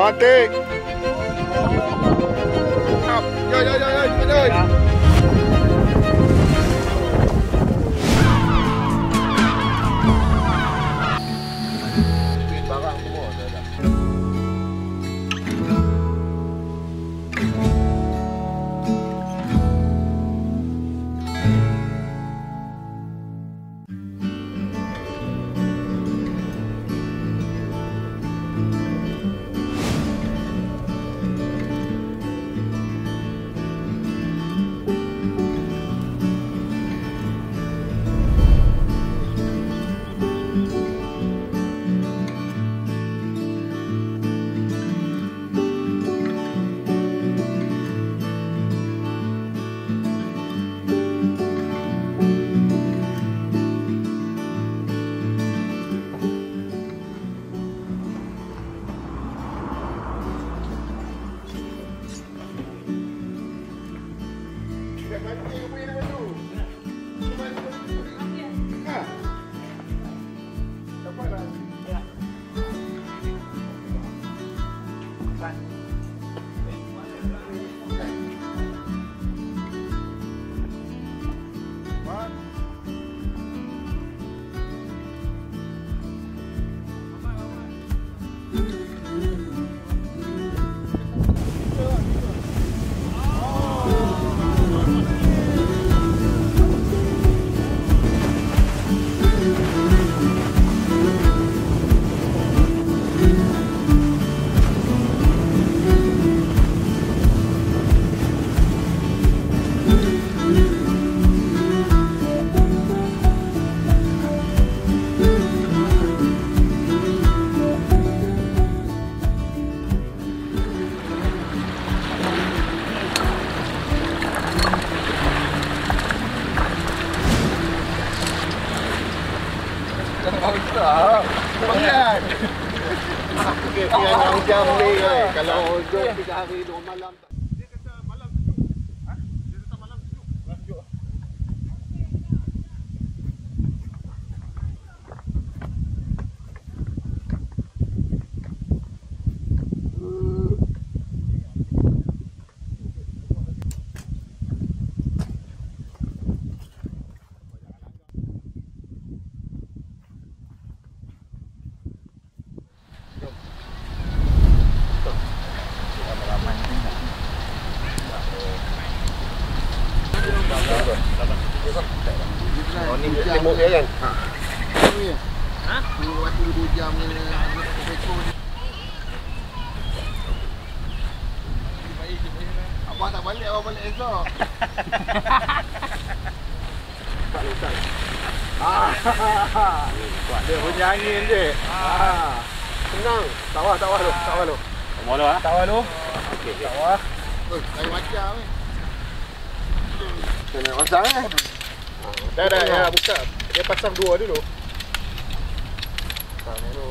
Cantik. Yo yo yo yo, cepat oi. Barang semua dah dah. Pagkat! Okay, pinangang jam ni eh. Kalau ojol, 3 hari, 2 malam. Dia kata malam sejuk. Ha? Dia kata malam sejuk. Malam sejuk. Oh, ni tembok dia kan? Ha. Ha? 22 jam ni. Abang tak balik, abang balik esok. Tak letak. Dia punya angin je. Senang. Tawar, tawar tu. Tawar tu. Tawar tu, ha? Tawar tu. Okey, tawar. Oi, saya macam ni. Kena pasang eh. Dah dah ya, buka. Dia pasang 2 dulu. Pasang dulu.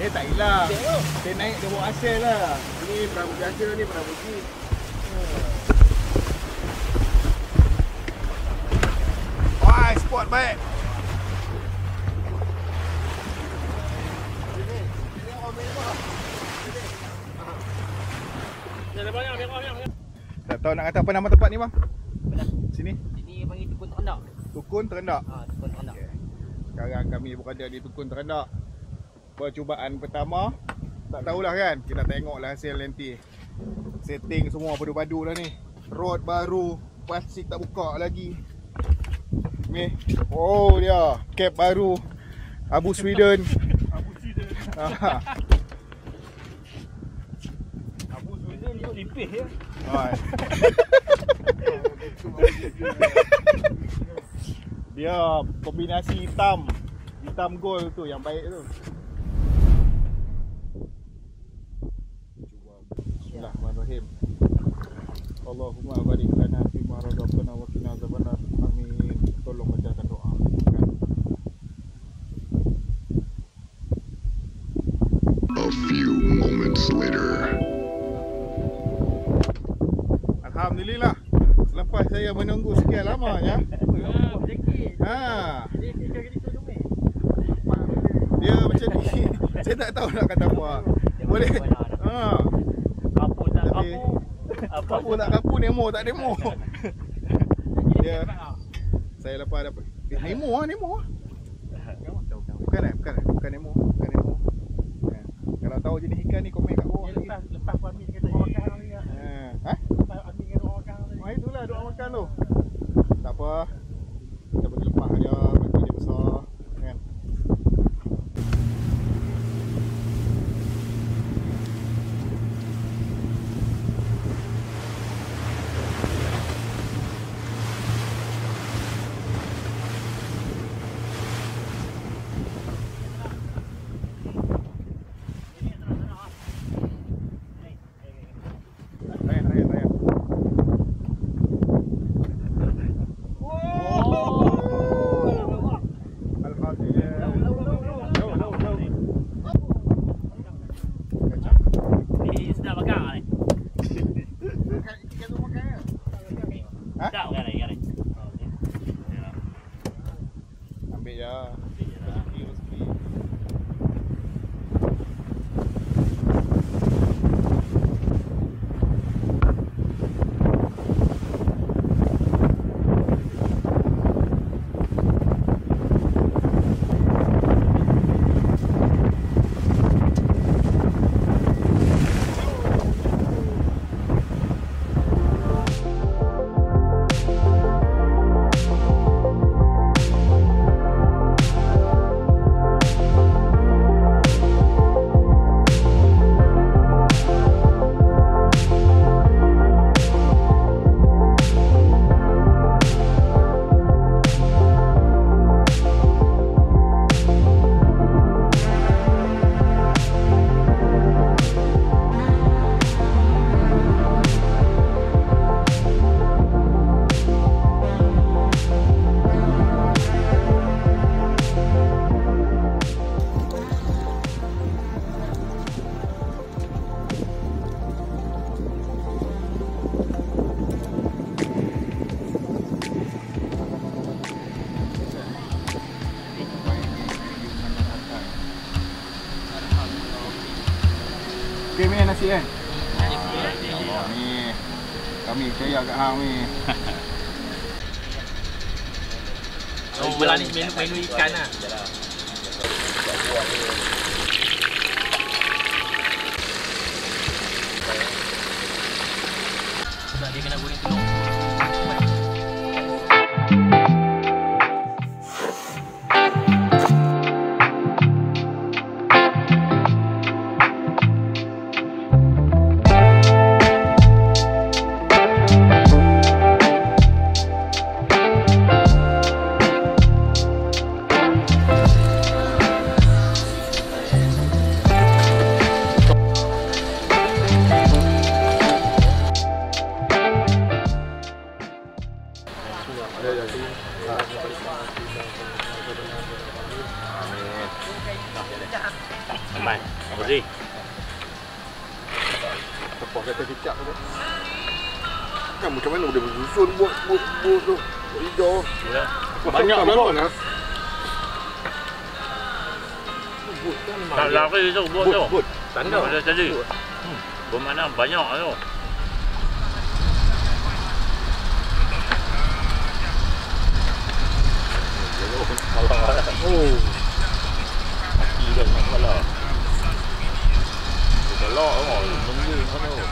Dia tak hilang. Dia naik, dia bawa hasil lah. Ini perahu biasa ni, perahu ni. Wah, spot baik. Ini orang merah. Ada banyak merah ni. Tak tahu nak kata apa nama tempat ni bang? Sini. Sini panggil Tukun Terendak. Tukun Terendak. Ha, Tukun Terendak. Okay. Sekarang kami berada di Tukun Terendak. Percubaan pertama. Tak tahulah kan, kita tengoklah hasil nanti. Setting semua padu-padu dah ni. Road baru, plastik tak buka lagi. Ni. Oh dia, cap baru. Abu Sweden. Abu Sweden. Abu Sweden tu lipih ya. Hai. Dia kombinasi hitam. Hitam gold tu yang baik tu. Bismillahirrahmanirrahim. Allahumma barik lana fi ma razaqtana wa qina azabannar. Amin. Tolong bacakan doa. A few moments later. Alhamdulillah. Selepas saya menunggu sekian lama ya. Dia macam ni. Saya tak tahu nak kata apa. Boleh. Kapur tak kapur, demo tak demo. Dia saya lepas dapat demo ah, demo ah. Bukan demo, bukan demo. Kalau tahu jenis ikan ni komen kat bawah. Lepas kami kata makan ni. Ha? Lepas kami kata makan ni. Oh itulah duk makan tu. Tak apa. Kita pergi lepas dia, bagi dia besar kan. Kan? Oh, ni kami saya agak hang ni. Oh, belah ni menu ikan ah. Sudah dia kena goreng telur. Ramai. Apa sih? Tepung kata kicap tu. Kan macam mana boleh bersusun buat bos tu. Hijau. Banyak bos. Tak lari tu bos tu. Tanda dah jadi. Bermakna banyak tu. Oh. Kaki dah nak malah. Kita lok tau. Tunggu sana tu.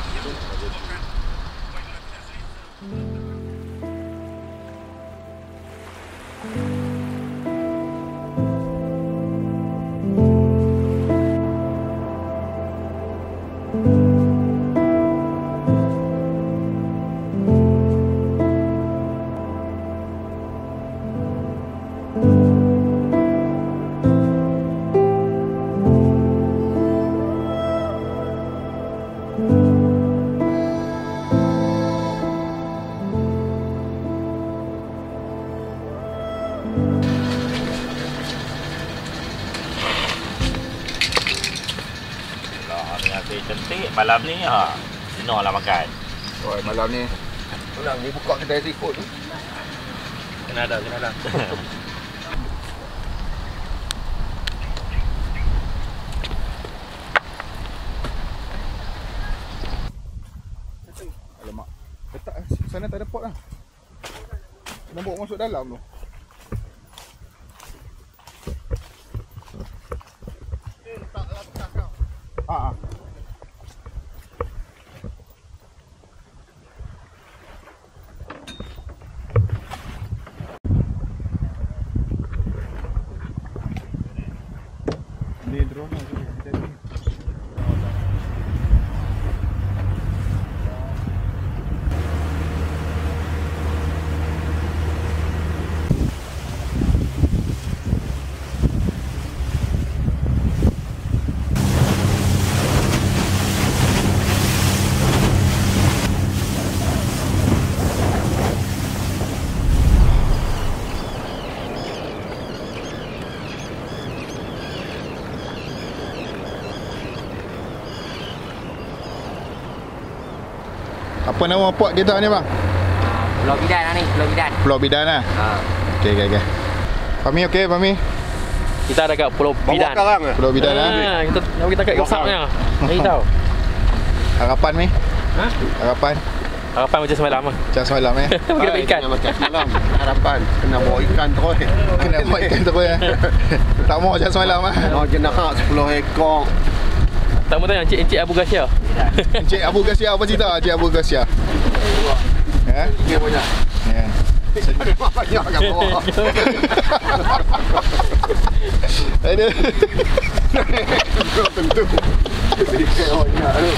Malam ni, Dino lah makan. Oh, malam ni. Malam ni buka kedai sikut tu. Kena ada, kena ada. Alamak. Letak sana tak ada pot lah. Kena bawa masuk dalam tu. Apa nama port kita ni bang? Pulau Bidan lah ni, Pulau Bidan. Pulau Bidan lah? Haa. Okey, okey, okey. Fahmi okey, Fahmi? Kita ada kat Pulau Bidan. Bawa karang lah? Pulau Bidan lah. Haa, kita kat kapsapnya. Bagi tahu. Harapan ni? Ha? Harapan? Harapan macam semalam lah. Macam semalam eh? Kena buat ikan. Macam semalam. Harapan. Kena bawa ikan terus. Kena bawa ikan terus eh? Tak mahu macam semalam lah. Oh, jenak 10 ekor. Tak mahu tanya Encik Abu Ghasia. Encik Abu Ghasia apa cerita Encik Abu Ghasia? Ya? Dia banyak. Ya. Ada banyak kat bawah. Ada. Tentu. Dia banyak tu.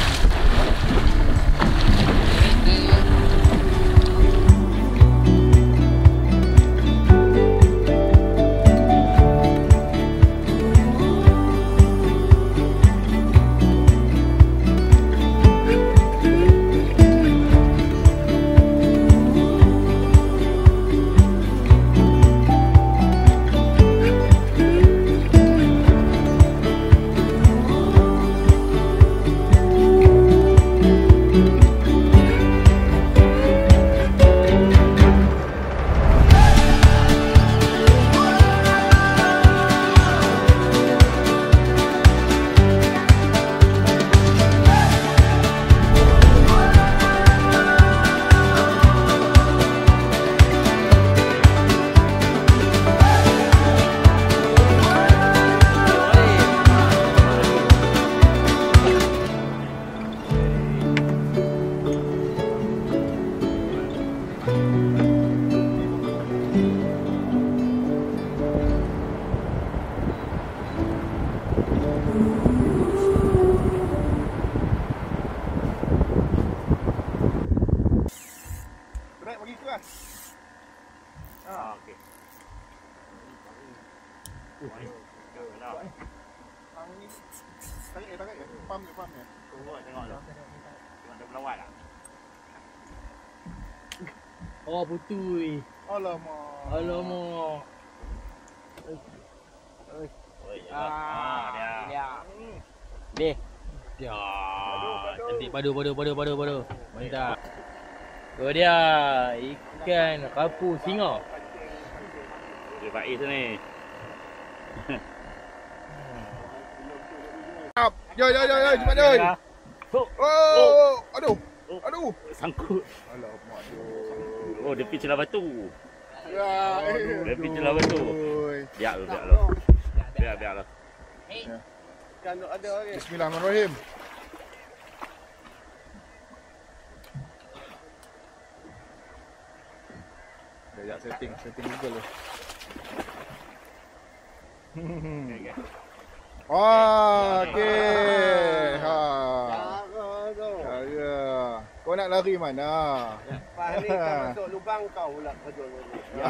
Oh, putui. Alamak. Alamak. Oi. Oi. Ah, dia. Ni. Ya, cantik padu. Mantap. Tu dia ikan rapu singa. Dia baik tu ni. Jom, cepat doi. Oh, aduh. Sangkut. Alamak tu. Oh, dia pergi celah batu. Ya, dia pergi celah batu. Biarlah. Bismillahirrahmanirrahim. Sekejap setting Google tu. Okey. Ha. Cara. Kau nak lari mana? Lepas ni kau masuk lubang kau pula kerja ni. Ya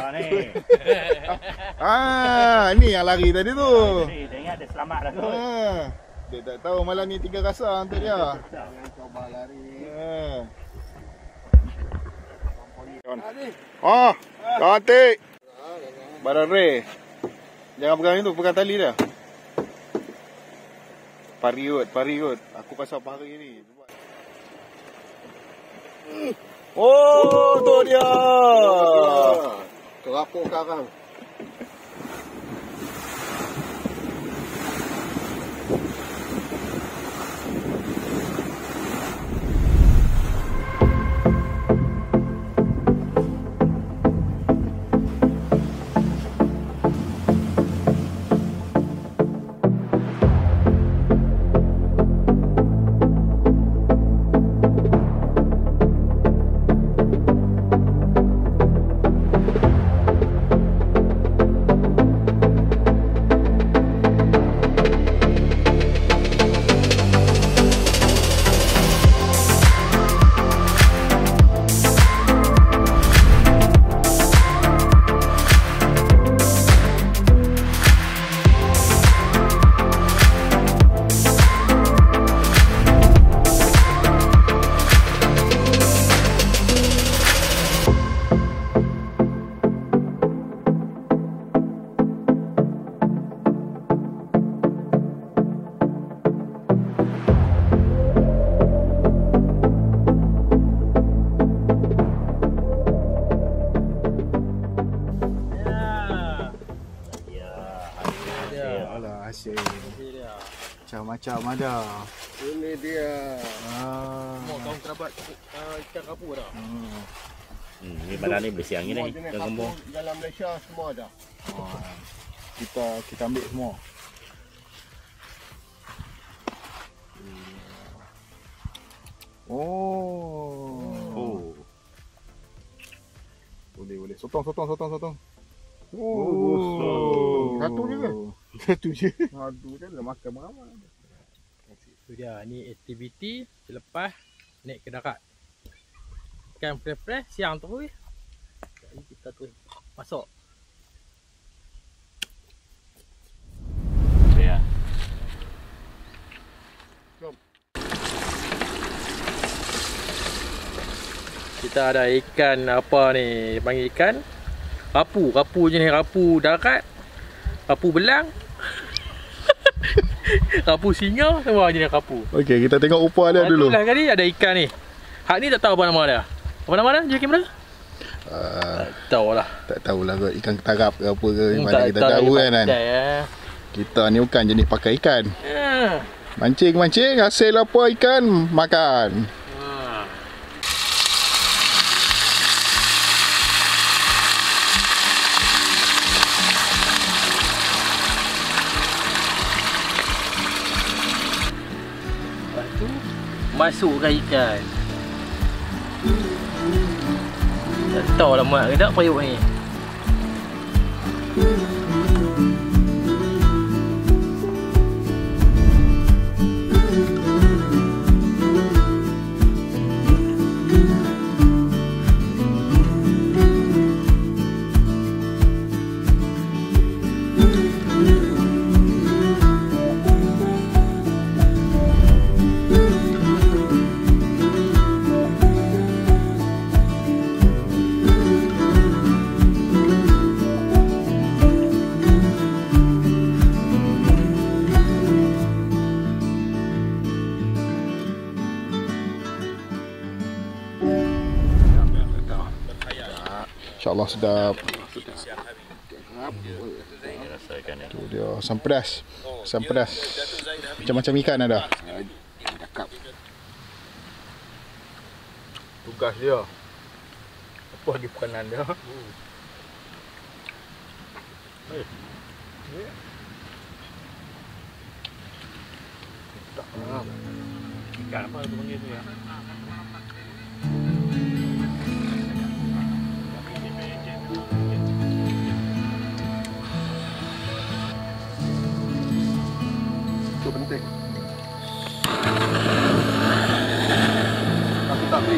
ni. Ni yang lari tadi tu. Ni dia ingat dia selamat dah tu. Dia tak tahu malam ni tiga rasa untuk dia. Jangan cuba lari. Ha. Cantik. Barang rare. Jangan pegang ni tu, pegang tali dah. Pari kot. Aku pasal pari ni. Oh, tu dia. Terapuk karang. Macam ada. Ini dia. Mau kaum kerabat ikan kapur dah. Ni barang ni bersih angin ni. Dalam Malaysia semua ada. Kita ambil semua. Oh. Boleh. Sotong. Oh. Satu je. Aduh, dia dah makan ramai. Itu dia, ni aktiviti selepas naik ke darat. Ikan fresh-fresh siang terus. Jadi kita terus masuk. Ya. Kita ada ikan apa ni? Panggil ikan rapu. Rapu jenis rapu darat, rapu belang. Rapu singa, semua jenis rapu. Okey, kita tengok upah dia dulu. Itulah kali ada ikan ni. Hak ni tak tahu apa nama dia. Apa nama dia? Jom kamera. Tak tahulah kot, ikan ketarap ke apa ke, mana kita tahu kan. Kita ni bukan jenis pakai ikan. Mancing, hasil apa ikan makan. Masukkan ikan. Tak tahu lah mak ke tak payuk ni. InsyaAllah sedap. Tu dia asam pedas. Asam pedas macam-macam ikan ada. Tugas dia apa lagi peranan dia. Ikan apa tu panggil tu ya? Itu penting. Aku tak beli.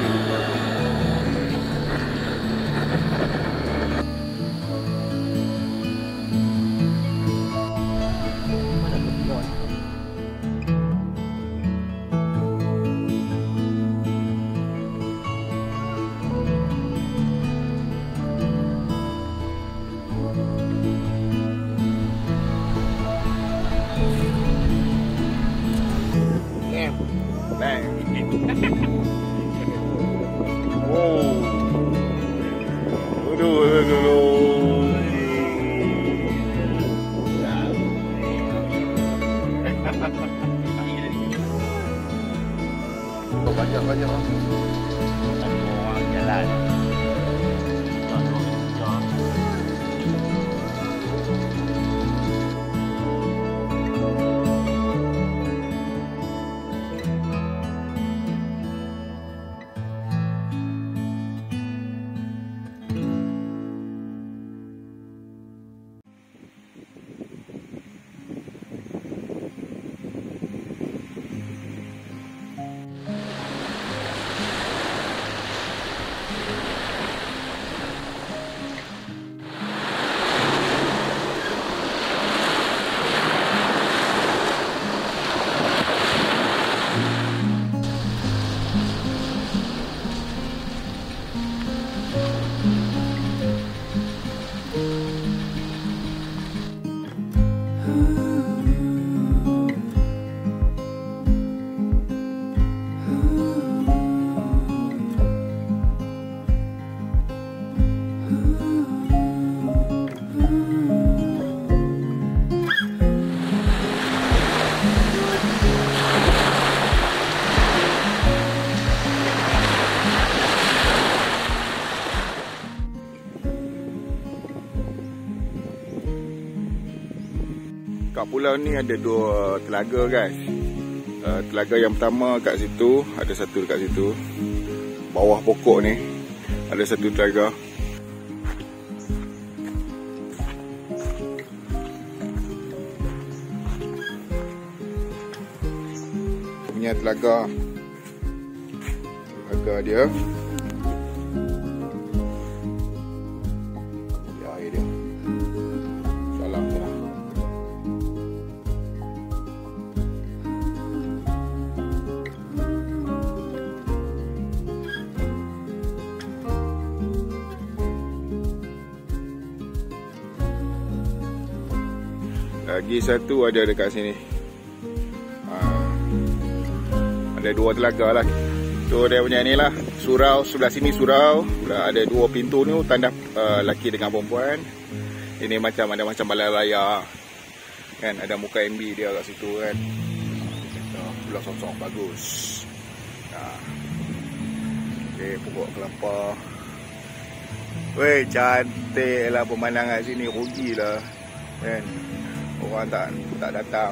Banyak orang jalan. Kat pulau ni ada dua telaga guys. Telaga yang pertama kat situ, ada satu dekat situ. Bawah pokok ni ada satu telaga. Punya telaga. Telaga dia. Lagi satu ada dekat sini. Ada dua telaga lah. Tu dia punya ni lah. Surau sebelah sini surau. Ada dua pintu ni tanda lelaki dengan perempuan. Ini macam ada macam balai raya. Kan ada muka MB dia kat situ kan. Pulau Songsong bagus. Okey, pokok kelapa. Weh cantik lah pemandangan sini, rugilah. Kan. Orang tak datang.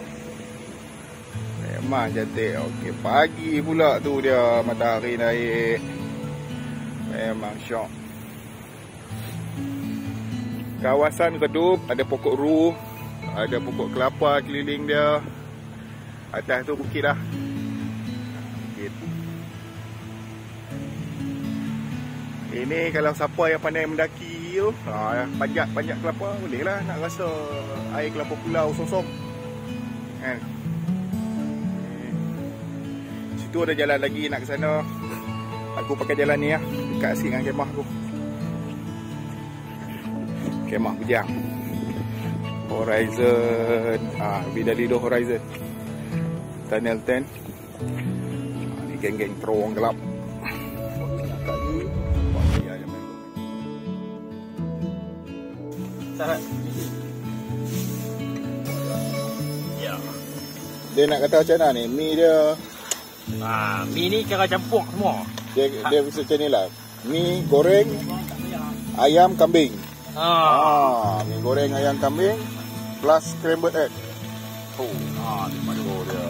Memang cantik. Okey, pagi pula tu dia matahari naik. Memang syok. Kawasan Kedup ada pokok ru, ada pokok kelapa keliling dia. Atas tu bukit lah. Bukit. Ini kalau siapa yang pandai mendaki panjat kelapa boleh lah nak rasa air kelapa Pulau Songsong kan. Situ ada jalan lagi nak ke sana. Aku pakai jalan ni lah, dekat sikit dengan kemah aku. Kemah Kujang Horizon, Bidalido Horizon Tunnel 10. Ni geng-geng terowong gelap. tahan. Ya. Dia nak kata macam mana ni? Mi dia. Ah, mi ni kira campur semua. Dia macam ni lah. Mi goreng ayam kambing. Ah, mi goreng ayam kambing plus scrambled egg. Oh, ah, ni madu dia.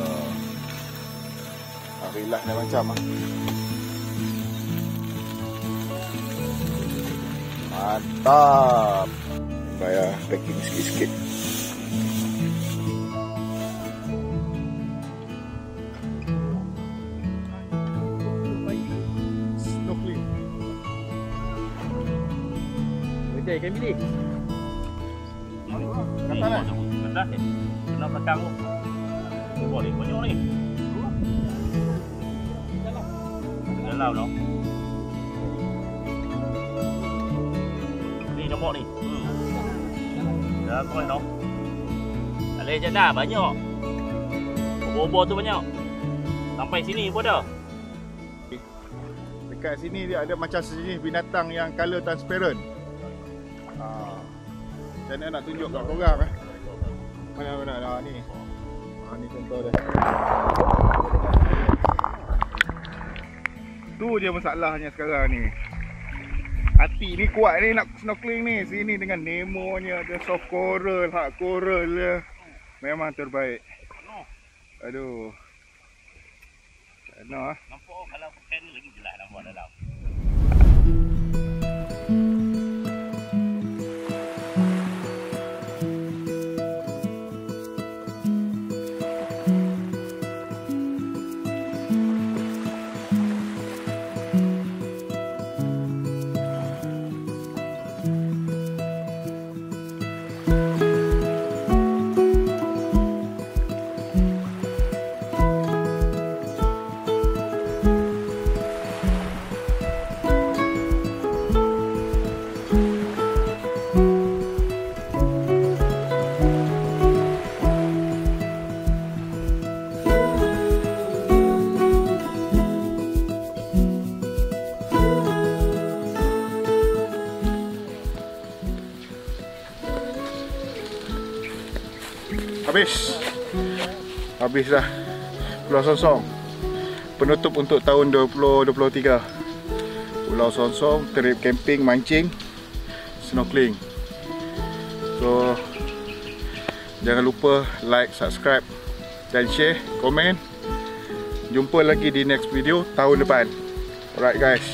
Alhamdulillah dah macam ah. Mantap. Bayar packing sikit-sikit. Snorkeling. Betul ikan bilik. Kata lah. Kata eh. Kena belakang tu. Boleh banyak ni. Dalam. Dalam noh. Nampak ni. Dah kau nak. Alih jana banyak. Bobo tu banyak. Sampai sini pun dah. Dekat sini dia ada macam sejenis binatang yang color transparent. Ha. Macam mana nak tunjuk kat korang eh? Mana-mana dah ni. Ha ni contoh dia. Tu je masalahnya sekarang ni. Hati ni kuat ni nak snorkeling ni. Sini dengan Nemo-nya, ada soft coral, hard coral dia. Memang terbaik. Aduh. Sana ah. Nampak kalau pakai ni lagi jelas nampak dalam. Habis dah Pulau Songsong. Penutup untuk tahun 2023. Pulau Songsong, trip camping, mancing, snorkeling. So jangan lupa like, subscribe dan share, komen. Jumpa lagi di next video tahun depan. Alright guys.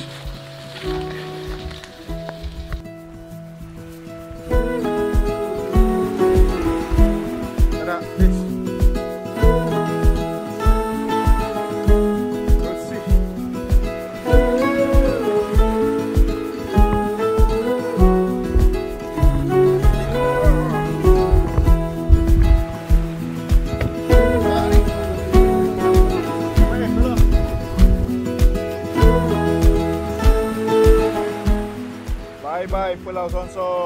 Pulau Songsong.